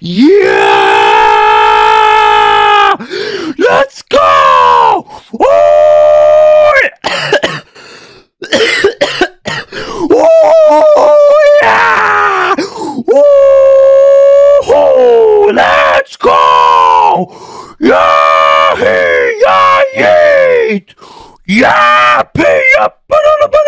Yeah! Let's go! Oh! Oh yeah! Oh! Let's go! Yeah! Yeah! Yeah! Yeah! Pay up!